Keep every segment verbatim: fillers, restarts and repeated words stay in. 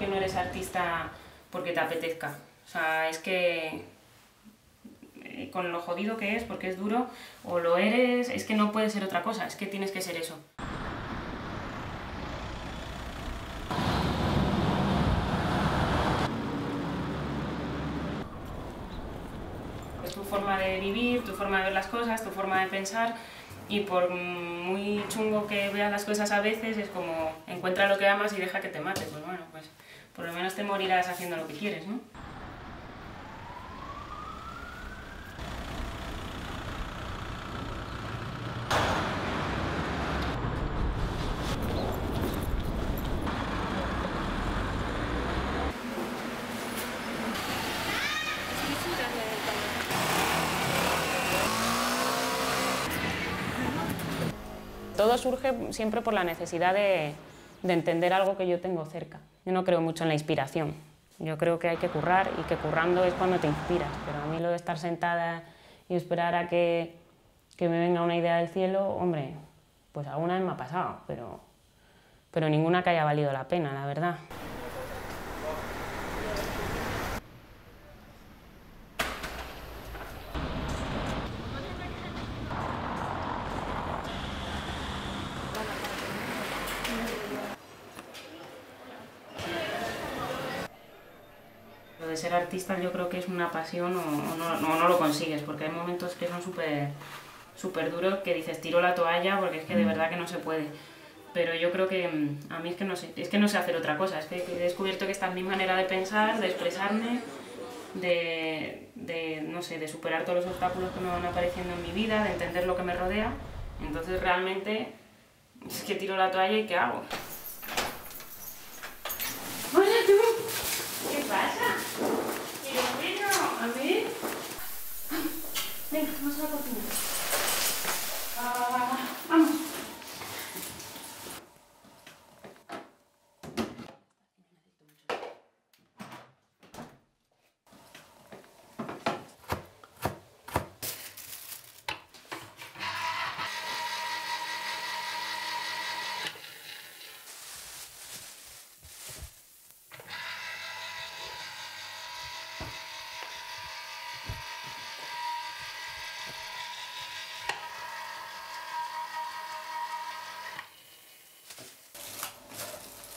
que no eres artista porque te apetezca. O sea, es que con lo jodido que es, porque es duro, o lo eres, es que no puedes ser otra cosa, es que tienes que ser eso. Es tu forma de vivir, tu forma de ver las cosas, tu forma de pensar, y por muy chungo que veas las cosas a veces, es como encuentra lo que amas y deja que te mate. Pues bueno, pues por lo menos te morirás haciendo lo que quieres, ¿no? Todo surge siempre por la necesidad de, de entender algo que yo tengo cerca. Yo no creo mucho en la inspiración. Yo creo que hay que currar, y que currando es cuando te inspiras. Pero a mí lo de estar sentada y esperar a que, que me venga una idea del cielo, hombre, pues alguna vez me ha pasado, pero, pero ninguna que haya valido la pena, la verdad. De ser artista yo creo que es una pasión o, o, no, o no lo consigues, porque hay momentos que son súper súper duros que dices tiro la toalla porque es que de verdad que no se puede. Pero yo creo que a mí es que no sé, es que no sé hacer otra cosa, es que he descubierto que esta es mi manera de pensar, de expresarme, de, de, no sé, de superar todos los obstáculos que me van apareciendo en mi vida, de entender lo que me rodea. Entonces realmente es que tiro la toalla y ¿qué hago? ¿Qué pasa? Pero bueno, a ver. Venga, vamos a la cocina. Ah, vamos.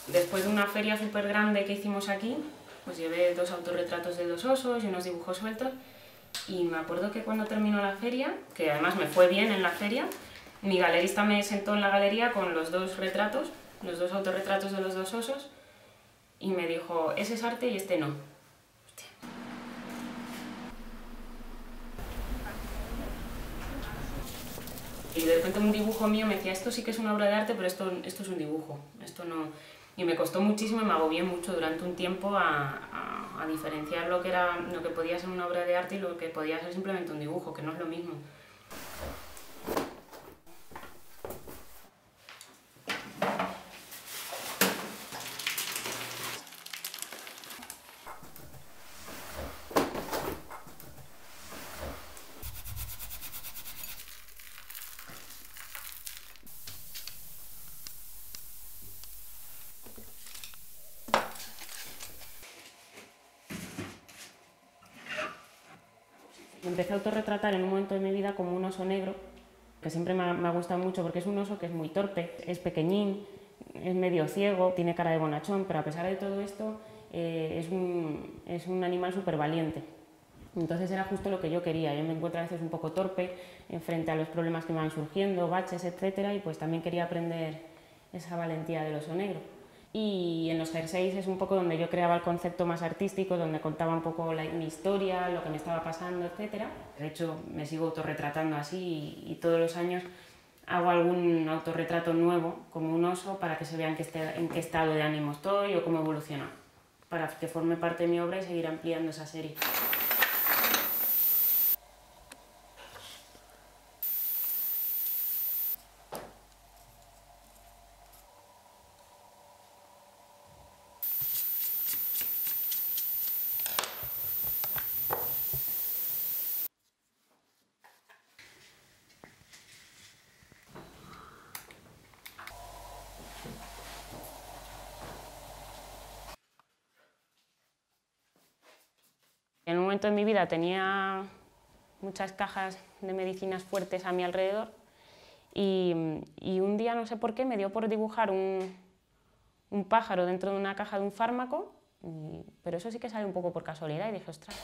Después de una feria súper grande que hicimos aquí, pues llevé dos autorretratos de dos osos y unos dibujos sueltos, y me acuerdo que cuando terminó la feria, que además me fue bien en la feria, mi galerista me sentó en la galería con los dos retratos, los dos autorretratos de los dos osos, y me dijo, ese es arte y este no. Hostia. Y de repente un dibujo mío me decía, esto sí que es una obra de arte, pero esto, esto es un dibujo, esto no... Y me costó muchísimo y me agobié mucho durante un tiempo a, a, a diferenciar lo que, era, lo que podía ser una obra de arte y lo que podía ser simplemente un dibujo, que no es lo mismo. Me empecé a autorretratar en un momento de mi vida como un oso negro, que siempre me ha, me ha gustado mucho porque es un oso que es muy torpe, es pequeñín, es medio ciego, tiene cara de bonachón, pero a pesar de todo esto eh, es, un, es un animal súper valiente. Entonces era justo lo que yo quería. Yo me encuentro a veces un poco torpe frente a los problemas que me van surgiendo, baches, etcétera, y pues también quería aprender esa valentía del oso negro. Y en los jerseys es un poco donde yo creaba el concepto más artístico, donde contaba un poco la, mi historia, lo que me estaba pasando, etcétera. De hecho, me sigo autorretratando así y, y todos los años hago algún autorretrato nuevo, como un oso, para que se vean que este, en qué estado de ánimo estoy o cómo evoluciona, para que forme parte de mi obra y seguir ampliando esa serie. En un momento de mi vida tenía muchas cajas de medicinas fuertes a mi alrededor y, y un día, no sé por qué, me dio por dibujar un, un pájaro dentro de una caja de un fármaco, y, pero eso sí que salió un poco por casualidad y dije, ostras.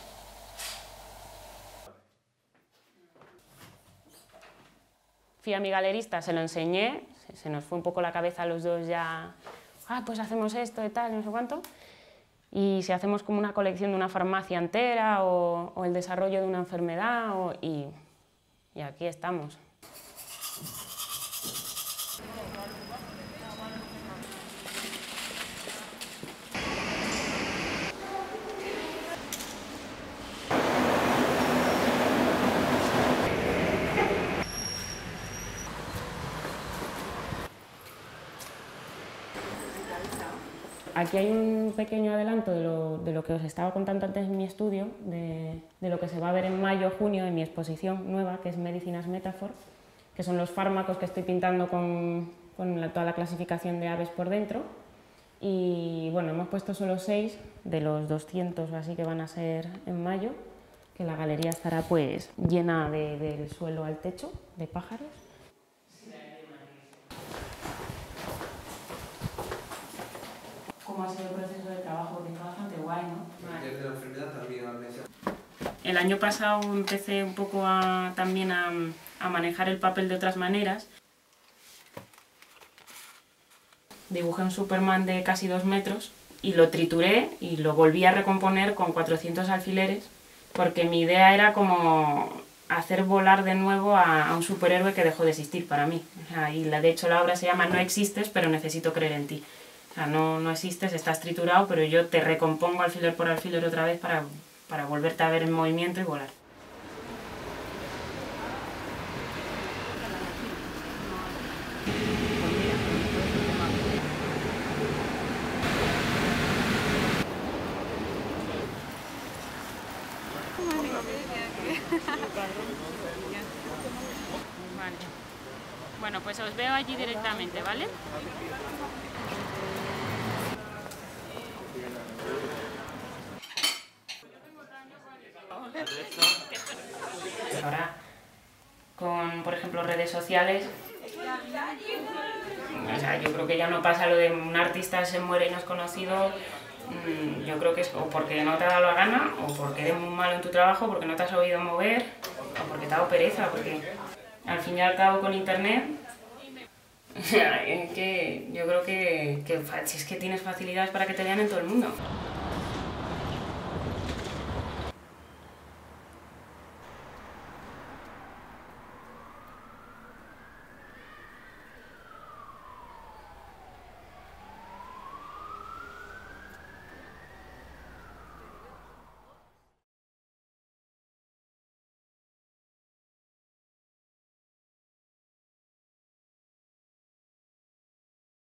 Fui a mi galerista, se lo enseñé, se nos fue un poco la cabeza a los dos ya, ah, pues hacemos esto y tal, no sé cuánto. Y si hacemos como una colección de una farmacia entera o, o el desarrollo de una enfermedad o, y, y aquí estamos. Aquí hay un pequeño adelanto de lo, de lo que os estaba contando antes en mi estudio, de, de lo que se va a ver en mayo, junio en mi exposición nueva, que es Medicinas Metáfor, que son los fármacos que estoy pintando con, con la, toda la clasificación de aves por dentro. Y bueno, hemos puesto solo seis de los doscientos o así que van a ser en mayo, que la galería estará pues llena de, del suelo al techo de pájaros. Ha sido el proceso de trabajo, porque está bastante guay, ¿no? Desde la enfermedad también. El año pasado empecé un poco a, también a, a manejar el papel de otras maneras. Dibujé un Superman de casi dos metros y lo trituré y lo volví a recomponer con cuatrocientos alfileres, porque mi idea era como hacer volar de nuevo a, a un superhéroe que dejó de existir para mí. O sea, y la, de hecho la obra se llama No existes, pero necesito creer en ti. O sea, no, no existes, estás triturado, pero yo te recompongo alfiler por alfiler otra vez para, para volverte a ver en movimiento y volar. Vale. Bueno, pues os veo allí directamente, ¿vale? Ahora, con, por ejemplo, redes sociales, o sea, yo creo que ya no pasa lo de un artista se muere y no es conocido. Yo creo que es o porque no te ha dado la gana, o porque eres muy malo en tu trabajo, porque no te has sabido mover, o porque te ha dado pereza, porque al fin y al cabo con internet, que yo creo que, que si es que tienes facilidades para que te vean en todo el mundo.